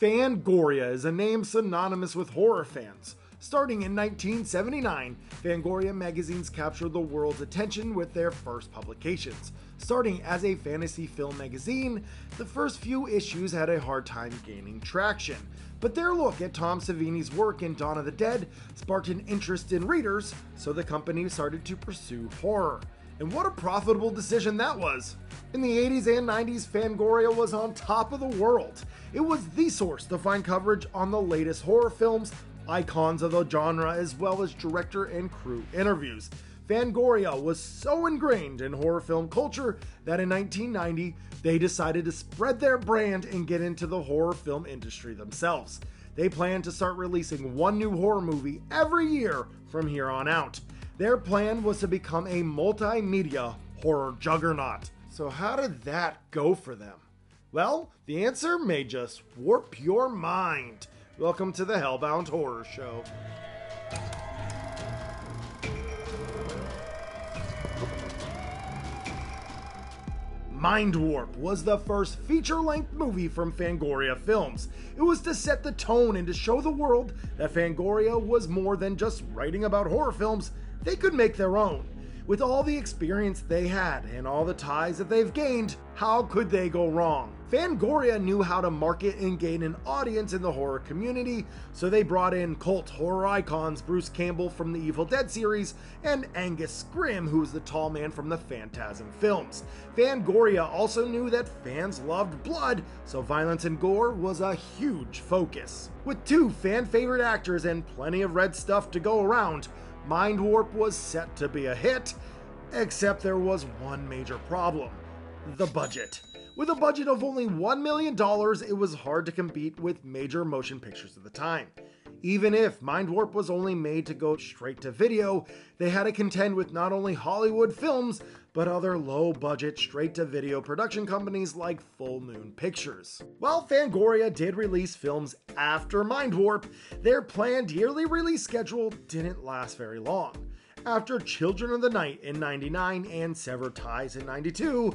Fangoria is a name synonymous with horror fans. Starting in 1979, Fangoria magazines captured the world's attention with their first publications. Starting as a fantasy film magazine, the first few issues had a hard time gaining traction, but their look at Tom Savini's work in Dawn of the Dead sparked an interest in readers, so the company started to pursue horror. And what a profitable decision that was! In the 80s and 90s, Fangoria was on top of the world. It was the source to find coverage on the latest horror films, icons of the genre, as well as director and crew interviews. Fangoria was so ingrained in horror film culture that in 1990, they decided to spread their brand and get into the horror film industry themselves. They planned to start releasing one new horror movie every year from here on out. Their plan was to become a multimedia horror juggernaut. So how did that go for them? Well, the answer may just warp your mind. Welcome to the HellBound Horror Show. Mind Warp was the first feature-length movie from Fangoria Films. It was to set the tone and to show the world that Fangoria was more than just writing about horror films. They could make their own. With all the experience they had and all the ties that they've gained, how could they go wrong? Fangoria knew how to market and gain an audience in the horror community, so they brought in cult horror icons Bruce Campbell from the Evil Dead series and Angus Scrimm, who was the tall man from the Phantasm films. Fangoria also knew that fans loved blood, so violence and gore was a huge focus. With two fan favorite actors and plenty of red stuff to go around, Mind Warp was set to be a hit, except there was one major problem: the budget. With a budget of only $1 million, it was hard to compete with major motion pictures of the time. Even if Mind Warp was only made to go straight to video, they had to contend with not only Hollywood films, but other low-budget straight-to-video production companies like Full Moon Pictures. While Fangoria did release films after Mind Warp, their planned yearly release schedule didn't last very long. After Children of the Night in 1999 and Severed Ties in 1992,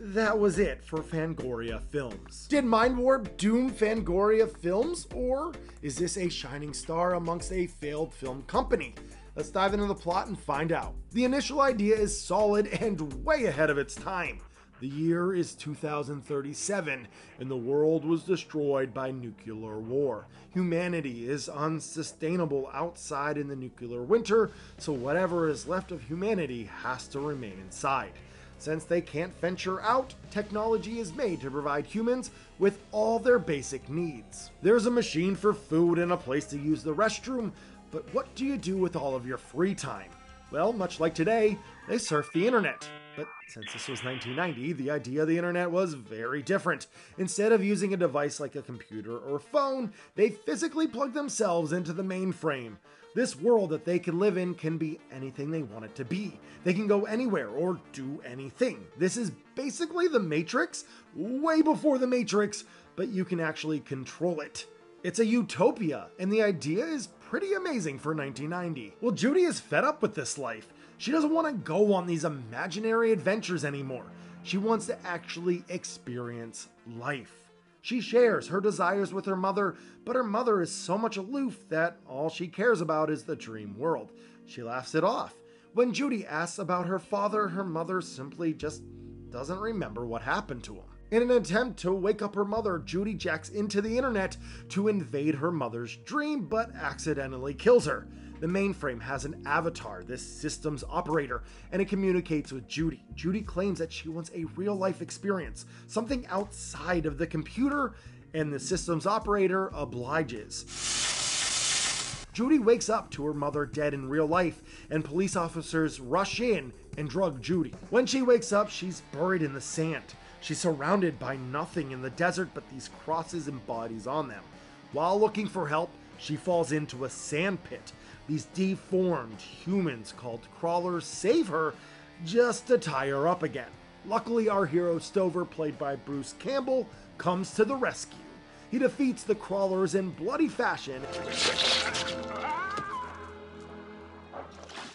that was it for Fangoria Films. Did Mind Warp doom Fangoria Films, or is this a shining star amongst a failed film company? Let's dive into the plot and find out. The initial idea is solid and way ahead of its time. The year is 2037, and the world was destroyed by nuclear war. Humanity is unsustainable outside in the nuclear winter, so whatever is left of humanity has to remain inside. Since they can't venture out, technology is made to provide humans with all their basic needs. There's a machine for food and a place to use the restroom, but what do you do with all of your free time? Well, much like today, they surf the internet. But since this was 1990, the idea of the internet was very different. Instead of using a device like a computer or phone, they physically plug themselves into the mainframe. This world that they can live in can be anything they want it to be. They can go anywhere or do anything. This is basically the Matrix, way before the Matrix, but you can actually control it. It's a utopia, and the idea is pretty amazing for 1990. Well, Judy is fed up with this life. She doesn't want to go on these imaginary adventures anymore. She wants to actually experience life. She shares her desires with her mother, but her mother is so much aloof that all she cares about is the dream world. She laughs it off. When Judy asks about her father, her mother simply just doesn't remember what happened to him. In an attempt to wake up her mother, Judy jacks into the internet to invade her mother's dream, but accidentally kills her. The mainframe has an avatar, this system's operator, and it communicates with Judy. Judy claims that she wants a real-life experience, something outside of the computer, and the system's operator obliges. Judy wakes up to her mother dead in real life, and police officers rush in and drug Judy. When she wakes up, she's buried in the sand. She's surrounded by nothing in the desert but these crosses and bodies on them. While looking for help, she falls into a sand pit. These deformed humans called crawlers save her just to tie her up again. Luckily, our hero Stover, played by Bruce Campbell, comes to the rescue. He defeats the crawlers in bloody fashion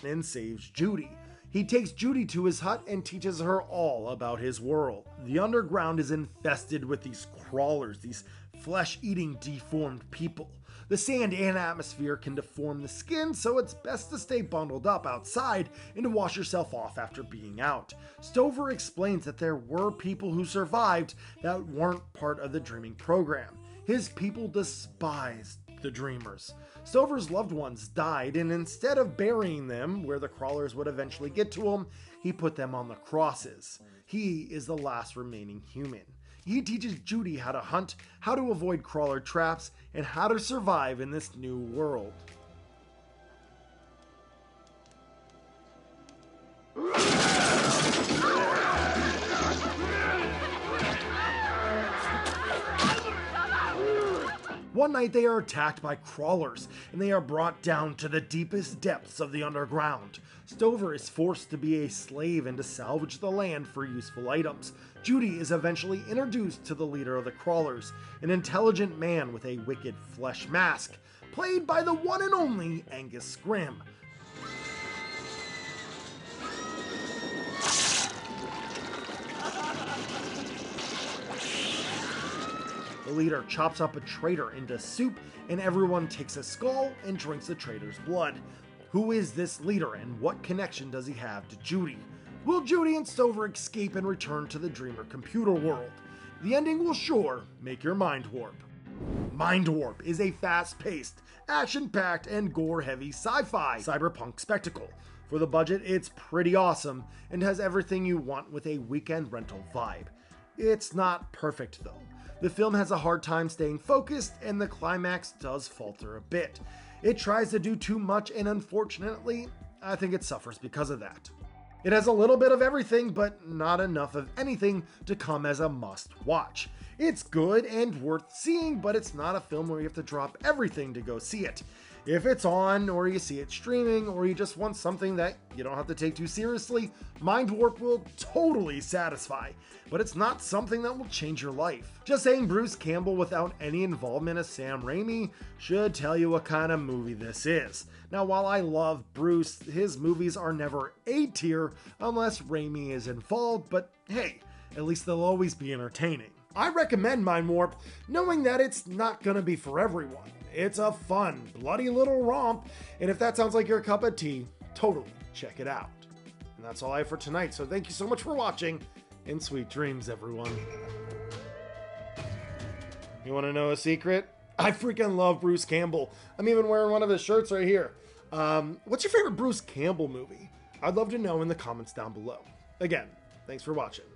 and saves Judy. He takes Judy to his hut and teaches her all about his world. The underground is infested with these crawlers, these flesh-eating deformed people. The sand and atmosphere can deform the skin, so it's best to stay bundled up outside and to wash yourself off after being out. Stover explains that there were people who survived that weren't part of the dreaming program. His people despised the dreamers. Stover's loved ones died, and instead of burying them where the crawlers would eventually get to him, he put them on the crosses. He is the last remaining human. He teaches Judy how to hunt, how to avoid crawler traps, and how to survive in this new world. One night they are attacked by crawlers, and they are brought down to the deepest depths of the underground. Stover is forced to be a slave and to salvage the land for useful items. Judy is eventually introduced to the leader of the crawlers, an intelligent man with a wicked flesh mask, played by the one and only Angus Scrimm. The leader chops up a traitor into soup, and everyone takes a skull and drinks the traitor's blood. Who is this leader, and what connection does he have to Judy? Will Judy and Stover escape and return to the dreamer computer world? The ending will sure make your mind warp. Mind Warp is a fast-paced, action-packed, and gore-heavy sci-fi cyberpunk spectacle. For the budget, it's pretty awesome, and has everything you want with a weekend rental vibe. It's not perfect, though. The film has a hard time staying focused, and the climax does falter a bit. It tries to do too much, and unfortunately, I think it suffers because of that. It has a little bit of everything, but not enough of anything to come as a must-watch. It's good and worth seeing, but it's not a film where you have to drop everything to go see it. If it's on, or you see it streaming, or you just want something that you don't have to take too seriously, Mind Warp will totally satisfy, but it's not something that will change your life. Just saying Bruce Campbell without any involvement of Sam Raimi should tell you what kind of movie this is. Now, while I love Bruce, his movies are never A-tier unless Raimi is involved, but hey, at least they'll always be entertaining. I recommend Mind Warp, knowing that it's not gonna be for everyone. It's a fun, bloody little romp, and if that sounds like your cup of tea, totally check it out. And that's all I have for tonight, so thank you so much for watching, and sweet dreams, everyone. You wanna know a secret? I freaking love Bruce Campbell. I'm even wearing one of his shirts right here. What's your favorite Bruce Campbell movie? I'd love to know in the comments down below. Again, thanks for watching.